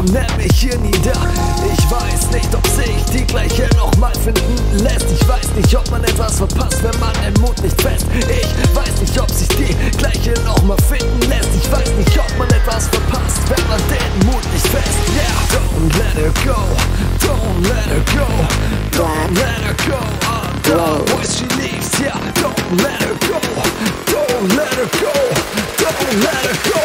und nenn mich hier nieder. Ich weiß nicht, ob sich die gleiche nochmal finden lässt. Ich weiß nicht, ob man etwas verpasst, wenn man den Mut nicht fest. Ich weiß nicht, ob sich die gleiche nochmal finden lässt. Ich weiß nicht, ob man etwas verpasst, wenn man den Mut nicht fest. Yeah, don't let her go, don't let her go, don't let her go. Don't voice she leaves, yeah, don't let her go, don't let her go, don't let her go.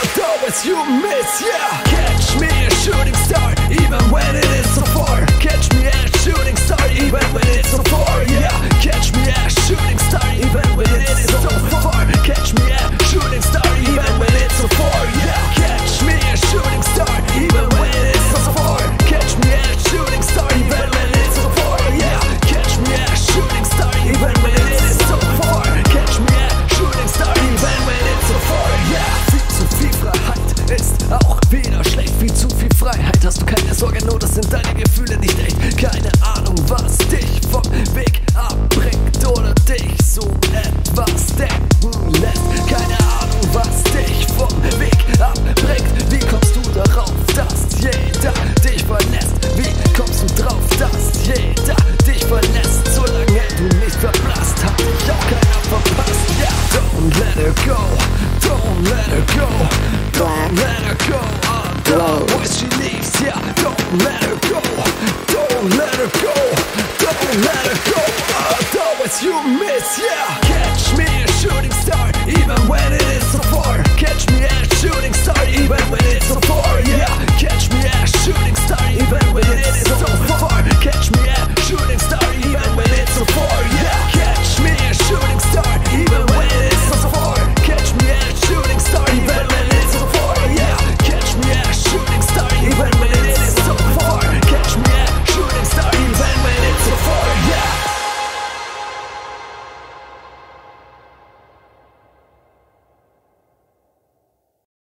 Otherwise you miss, yeah. Catch me a shooting star, even when it is so far. Catch me a shooting star, even when it's so far, yeah. Catch me a shooting star, even when it is so far. Catch me a shooting star, even when it's so far, yeah. Catch me a shooting star, even when it is so far. Catch me a shooting star, even when it's so far, yeah. Catch me a shooting star, even when it is so far. Catch me a shooting star, even when it's so far, yeah. Ist auch wieder schlecht, viel zu viel Freiheit. Hast du keine Sorge, nur das sind deine Gefühle nicht echt. Keine Ahnung, was dich vom Weg abbringt oder dich so etwas denken lässt. Keine Ahnung, was dich vom Weg abbringt. Wie kommst du darauf, dass jeder dich verlässt? Wie kommst du drauf, dass jeder dich verlässt? Solange du nicht verblasst, hat dich auch keiner verpasst, yeah. Don't let her go, don't let her go, don't let her go, otherwise she leaves, yeah. Don't let her go, don't let her go, don't let her go, otherwise you miss, yeah. Catch me a shooting star, even when it is so far. Catch me a shooting star, even when it's so far.